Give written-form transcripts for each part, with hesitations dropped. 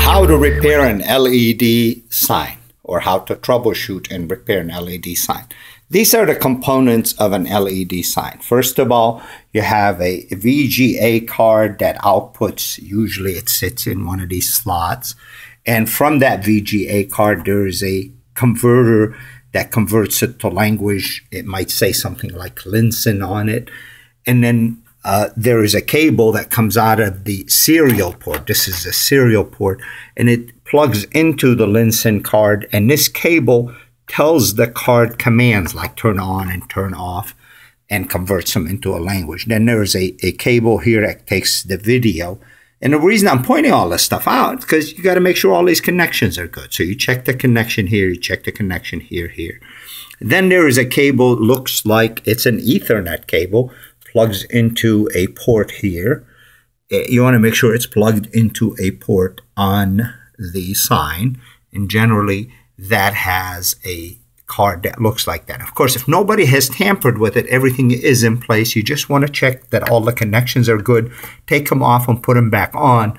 How to repair an LED sign, or how to troubleshoot and repair an LED sign. These are the components of an LED sign. First of all, you have a VGA card that outputs, usually it sits in one of these slots. And from that VGA card, there is a converter that converts it to language. It might say something like Linsn on it. And then there is a cable that comes out of the serial port. This is a serial port, and it plugs into the Linsn card, and this cable tells the card commands like turn on and turn off and converts them into a language. Then there is a cable here that takes the video. And the reason I'm pointing all this stuff out is because you got to make sure all these connections are good. So you check the connection here, you check the connection here, here. Then there is a cable, looks like it's an Ethernet cable, plugs into a port here. You want to make sure it's plugged into a port on the sign. And generally, that has a card that looks like that. Of course, if nobody has tampered with it, everything is in place. You just want to check that all the connections are good, take them off and put them back on.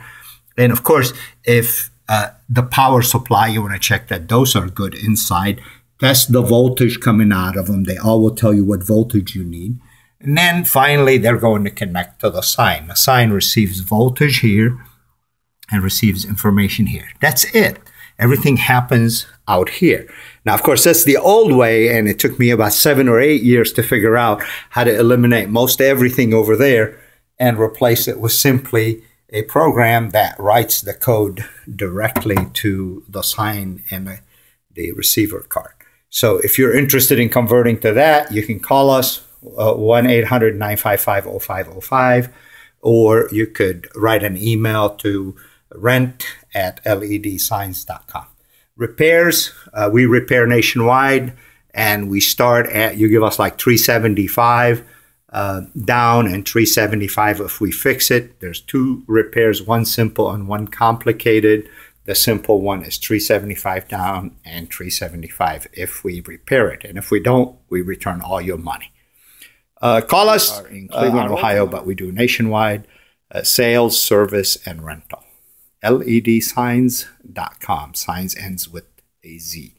And of course, if the power supply, you want to check that those are good inside. Test the voltage coming out of them. They all will tell you what voltage you need. And then finally, they're going to connect to the sign. The sign receives voltage here and receives information here. That's it. Everything happens out here. Now, of course, that's the old way, and it took me about 7 or 8 years to figure out how to eliminate most everything over there and replace it with simply a program that writes the code directly to the sign and the receiver card. So if you're interested in converting to that, you can call us 1-800-955-0505, or you could write an email to rent@ledsigns.com. Repairs, we repair nationwide, and we start at, you give us like $375 down and $375 if we fix it. There's two repairs, one simple and one complicated. The simple one is $375 down and $375 if we repair it. And if we don't, we return all your money. Call us in Cleveland, Ohio, but we do nationwide sales, service, and rental. LEDSigns.com. Signs ends with a Z.